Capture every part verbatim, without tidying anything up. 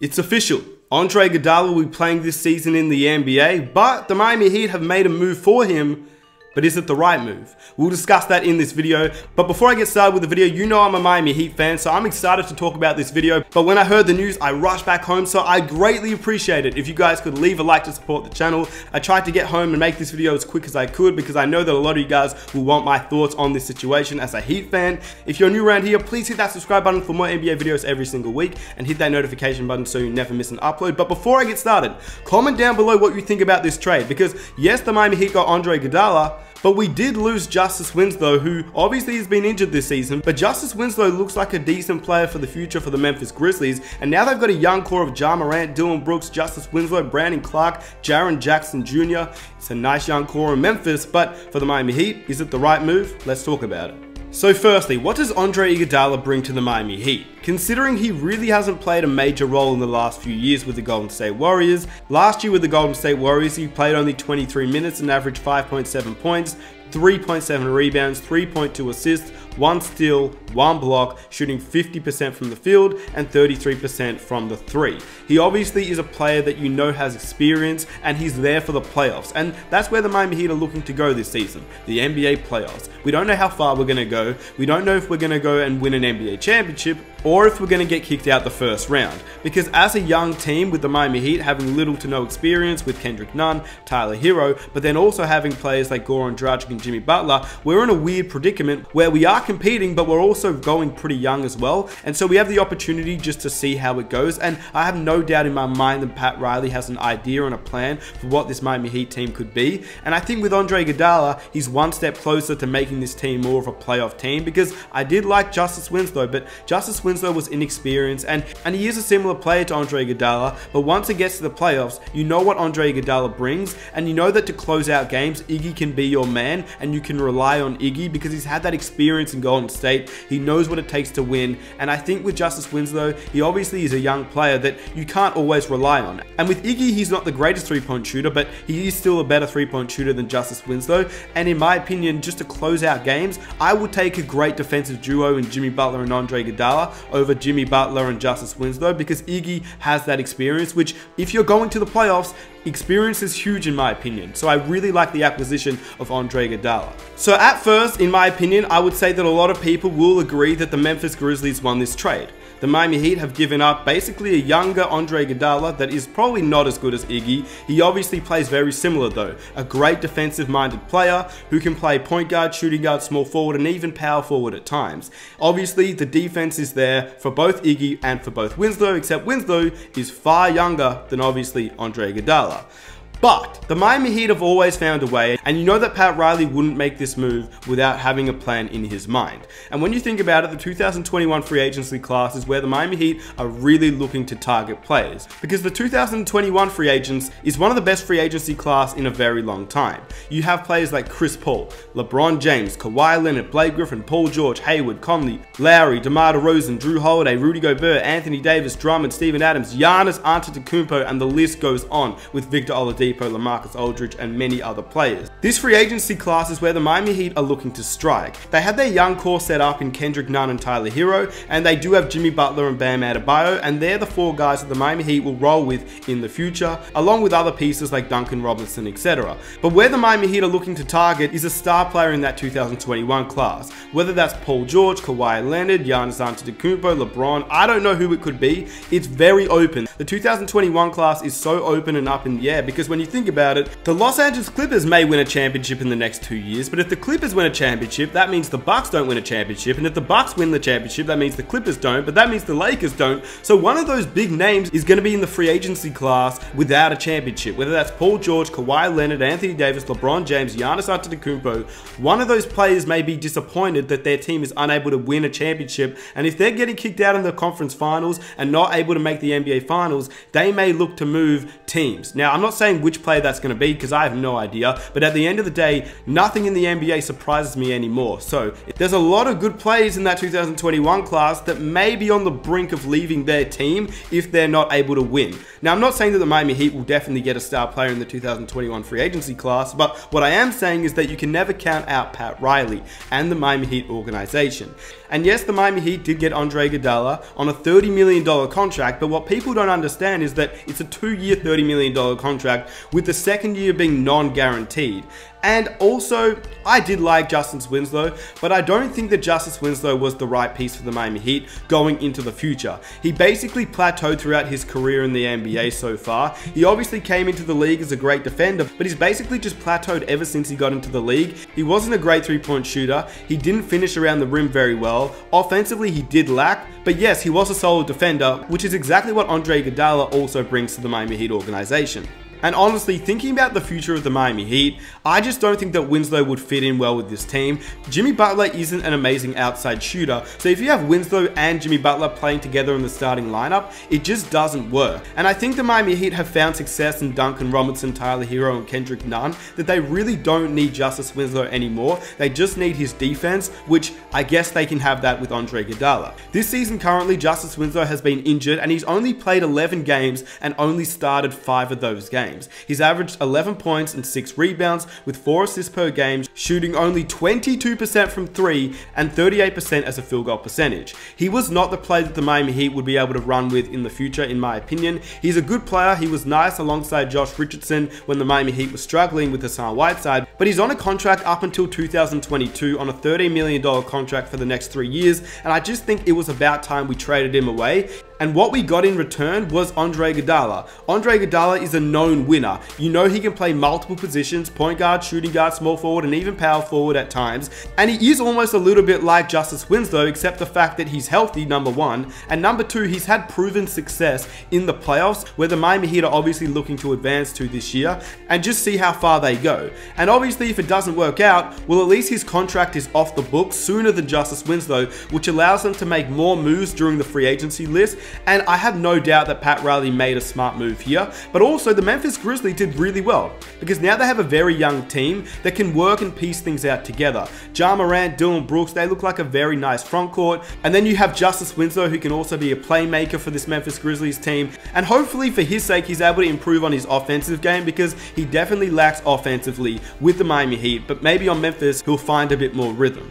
It's official. Andre Iguodala will be playing this season in the N B A, but the Miami Heat have made a move for him. But is it the right move? We'll discuss that in this video. But before I get started with the video, you know I'm a Miami Heat fan, so I'm excited to talk about this video. But when I heard the news, I rushed back home, so I greatly appreciate it if you guys could leave a like to support the channel. I tried to get home and make this video as quick as I could because I know that a lot of you guys will want my thoughts on this situation as a Heat fan. If you're new around here, please hit that subscribe button for more N B A videos every single week and hit that notification button so you never miss an upload. But before I get started, comment down below what you think about this trade because yes, the Miami Heat got Andre Iguodala, but we did lose Justise Winslow, who obviously has been injured this season, but Justise Winslow looks like a decent player for the future for the Memphis Grizzlies, and now they've got a young core of Ja Morant, Dylan Brooks, Justise Winslow, Brandon Clarke, Jaren Jackson Junior It's a nice young core in Memphis, but for the Miami Heat, is it the right move? Let's talk about it. So firstly, what does Andre Iguodala bring to the Miami Heat? Considering he really hasn't played a major role in the last few years with the Golden State Warriors, last year with the Golden State Warriors he played only twenty-three minutes and averaged five point seven points, three point seven rebounds, three point two assists, one steal, one block, shooting fifty percent from the field and thirty-three percent from the three. He obviously is a player that you know has experience and he's there for the playoffs, and that's where the Miami Heat are looking to go this season, the N B A playoffs. We don't know how far we're going to go, we don't know if we're going to go and win an N B A championship or if we're going to get kicked out the first round, because as a young team with the Miami Heat having little to no experience with Kendrick Nunn, Tyler Hero, but then also having players like Goran Dragic and Jimmy Butler, we're in a weird predicament where we are competing but we're also going pretty young as well, and so we have the opportunity just to see how it goes, and I have no doubt in my mind that Pat Riley has an idea and a plan for what this Miami Heat team could be, and I think with Andre Iguodala he's one step closer to making this team more of a playoff team, because I did like Justise Winslow, but Justise Winslow was inexperienced and, and he is a similar player to Andre Iguodala, but once it gets to the playoffs you know what Andre Iguodala brings, and you know that to close out games Iggy can be your man and you can rely on Iggy because he's had that experience in Golden State. He knows what it takes to win, and I think with Justise Winslow, he obviously is a young player that you can't always rely on. And with Iggy, he's not the greatest three-point shooter, but he is still a better three-point shooter than Justise Winslow, and in my opinion, just to close out games, I would take a great defensive duo in Jimmy Butler and Andre Iguodala over Jimmy Butler and Justise Winslow, because Iggy has that experience, which if you're going to the playoffs, experience is huge in my opinion, so I really like the acquisition of Andre Iguodala. So at first, in my opinion, I would say that a lot of people will agree that the Memphis Grizzlies won this trade. The Miami Heat have given up basically a younger Andre Iguodala that is probably not as good as Iggy. He obviously plays very similar though, a great defensive-minded player who can play point guard, shooting guard, small forward, and even power forward at times. Obviously, the defense is there for both Iggy and for both Winslow, except Winslow is far younger than obviously Andre Iguodala. But the Miami Heat have always found a way, and you know that Pat Riley wouldn't make this move without having a plan in his mind. And when you think about it, the two thousand twenty-one free agency class is where the Miami Heat are really looking to target players, because the two thousand twenty-one free agents is one of the best free agency class in a very long time. You have players like Chris Paul, LeBron James, Kawhi Leonard, Blake Griffin, Paul George, Hayward, Conley, Lowry, DeMar DeRozan, Drew Holiday, Rudy Gobert, Anthony Davis, Drummond, Steven Adams, Giannis Antetokounmpo, and the list goes on with Victor Oladipo, LaMarcus Aldridge, and many other players. This free agency class is where the Miami Heat are looking to strike. They have their young core set up in Kendrick Nunn and Tyler Hero, and they do have Jimmy Butler and Bam Adebayo, and they're the four guys that the Miami Heat will roll with in the future, along with other pieces like Duncan Robinson, et cetera. But where the Miami Heat are looking to target is a star player in that two thousand twenty-one class, whether that's Paul George, Kawhi Leonard, Giannis Antetokounmpo, LeBron, I don't know who it could be. It's very open. The two thousand twenty-one class is so open and up in the air, because when you think about it, the Los Angeles Clippers may win a championship in the next two years, but if the Clippers win a championship, that means the Bucks don't win a championship, and if the Bucks win the championship, that means the Clippers don't, but that means the Lakers don't. So one of those big names is going to be in the free agency class without a championship, whether that's Paul George, Kawhi Leonard, Anthony Davis, LeBron James, Giannis Antetokounmpo. One of those players may be disappointed that their team is unable to win a championship, and if they're getting kicked out in the conference finals and not able to make the N B A finals, they may look to move teams. Now, I'm not saying which player that's going to be because I have no idea, but at the end of the day, nothing in the N B A surprises me anymore. So there's a lot of good players in that two thousand twenty-one class that may be on the brink of leaving their team if they're not able to win. Now, I'm not saying that the Miami Heat will definitely get a star player in the two thousand twenty-one free agency class, but what I am saying is that you can never count out Pat Riley and the Miami Heat organization. And yes, the Miami Heat did get Andre Iguodala on a thirty million dollar contract, but what people don't understand is that it's a two-year thirty million dollar contract, with the second year being non-guaranteed. And also, I did like Justise Winslow, but I don't think that Justise Winslow was the right piece for the Miami Heat going into the future. He basically plateaued throughout his career in the N B A so far. He obviously came into the league as a great defender, but he's basically just plateaued ever since he got into the league. He wasn't a great three-point shooter. He didn't finish around the rim very well. Offensively, he did lack, but yes, he was a solid defender, which is exactly what Andre Iguodala also brings to the Miami Heat organization. And honestly, thinking about the future of the Miami Heat, I just don't think that Winslow would fit in well with this team. Jimmy Butler isn't an amazing outside shooter, so if you have Winslow and Jimmy Butler playing together in the starting lineup, it just doesn't work. And I think the Miami Heat have found success in Duncan Robinson, Tyler Hero, and Kendrick Nunn, that they really don't need Justise Winslow anymore. They just need his defense, which I guess they can have that with Andre Iguodala. This season currently, Justise Winslow has been injured, and he's only played eleven games and only started five of those games. He's averaged eleven points and six rebounds with four assists per game, shooting only twenty-two percent from three and thirty-eight percent as a field goal percentage. He was not the player that the Miami Heat would be able to run with in the future, in my opinion. He's a good player. He was nice alongside Josh Richardson when the Miami Heat was struggling with Hassan Whiteside, but he's on a contract up until two thousand twenty-two on a thirteen million dollar contract for the next three years, and I just think it was about time we traded him away. And what we got in return was Andre Iguodala. Andre Iguodala is a known winner. You know he can play multiple positions, point guard, shooting guard, small forward, and even power forward at times. And he is almost a little bit like Justise Winslow, except the fact that he's healthy, number one. And number two, he's had proven success in the playoffs, where the Miami Heat are obviously looking to advance to this year, and just see how far they go. And obviously, if it doesn't work out, well, at least his contract is off the books sooner than Justise Winslow, which allows them to make more moves during the free agency list. And I have no doubt that Pat Riley made a smart move here, but also the Memphis Grizzlies did really well, because now they have a very young team that can work and piece things out together. Ja Morant, Dylan Brooks, they look like a very nice front court, and then you have Justise Winslow, who can also be a playmaker for this Memphis Grizzlies team, and hopefully for his sake he's able to improve on his offensive game, because he definitely lacks offensively with the Miami Heat, but maybe on Memphis he'll find a bit more rhythm.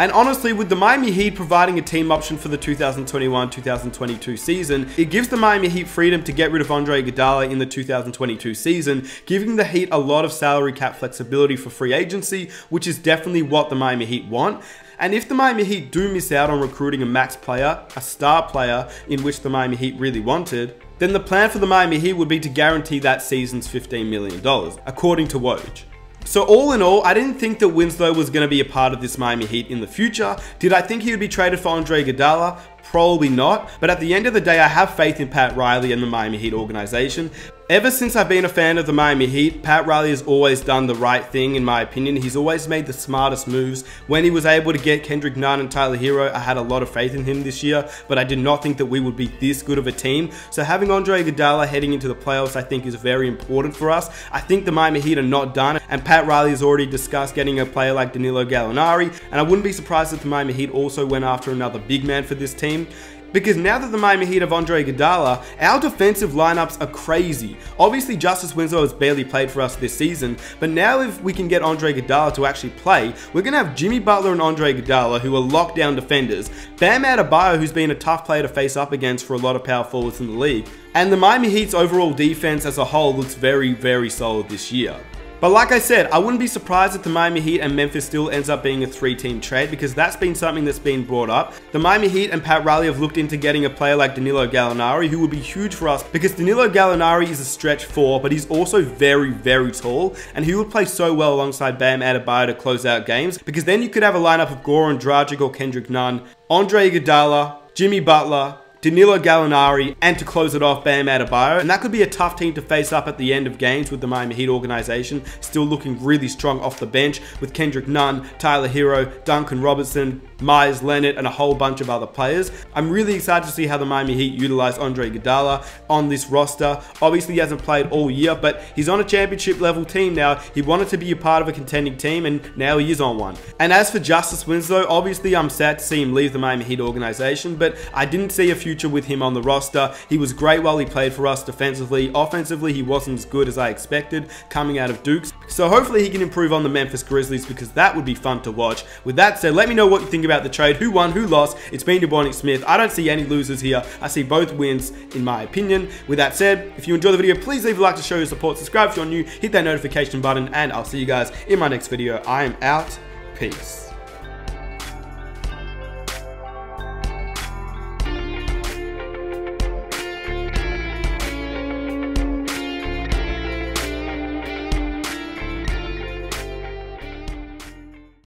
And honestly, with the Miami Heat providing a team option for the two thousand twenty-one two thousand twenty-two season, it gives the Miami Heat freedom to get rid of Andre Iguodala in the two thousand twenty-two season, giving the Heat a lot of salary cap flexibility for free agency, which is definitely what the Miami Heat want. And if the Miami Heat do miss out on recruiting a max player, a star player, in which the Miami Heat really wanted, then the plan for the Miami Heat would be to guarantee that season's fifteen million dollars, according to Woj. So all in all, I didn't think that Winslow was going to be a part of this Miami Heat in the future. Did I think he would be traded for Andre Iguodala? Probably not. But at the end of the day, I have faith in Pat Riley and the Miami Heat organization. Ever since I've been a fan of the Miami Heat, Pat Riley has always done the right thing, in my opinion. He's always made the smartest moves. When he was able to get Kendrick Nunn and Tyler Hero, I had a lot of faith in him this year, but I did not think that we would be this good of a team. So having Andre Iguodala heading into the playoffs, I think, is very important for us. I think the Miami Heat are not done, and Pat Riley has already discussed getting a player like Danilo Gallinari, and I wouldn't be surprised if the Miami Heat also went after another big man for this team. Because now that the Miami Heat have Andre Iguodala, our defensive lineups are crazy. Obviously, Justise Winslow has barely played for us this season, but now if we can get Andre Iguodala to actually play, we're going to have Jimmy Butler and Andre Iguodala, who are lockdown defenders, Bam Adebayo, who's been a tough player to face up against for a lot of power forwards in the league, and the Miami Heat's overall defense as a whole looks very, very solid this year. But like I said, I wouldn't be surprised if the Miami Heat and Memphis still ends up being a three-team trade, because that's been something that's been brought up. The Miami Heat and Pat Riley have looked into getting a player like Danilo Gallinari, who would be huge for us, because Danilo Gallinari is a stretch four, but he's also very, very tall, and he would play so well alongside Bam Adebayo to close out games, because then you could have a lineup of Goran Dragic or Kendrick Nunn, Andre Iguodala, Jimmy Butler, Danilo Gallinari, and to close it off, Bam Adebayo. And that could be a tough team to face up at the end of games, with the Miami Heat organization still looking really strong off the bench with Kendrick Nunn, Tyler Hero, Duncan Robinson, Myers Leonard, and a whole bunch of other players. I'm really excited to see how the Miami Heat utilize Andre Iguodala on this roster. Obviously, he hasn't played all year, but he's on a championship level team now. He wanted to be a part of a contending team, and now he is on one. And as for Justise Winslow, obviously, I'm sad to see him leave the Miami Heat organization, but I didn't see a few future with him on the roster. He was great while he played for us defensively. Offensively, he wasn't as good as I expected coming out of Duke's. So hopefully he can improve on the Memphis Grizzlies, because that would be fun to watch. With that said, let me know what you think about the trade, who won, who lost, it's been Dubonic Smith. I don't see any losers here. I see both wins, in my opinion. With that said, if you enjoy the video, please leave a like to show your support, subscribe if you're new, hit that notification button, and I'll see you guys in my next video. I am out. Peace.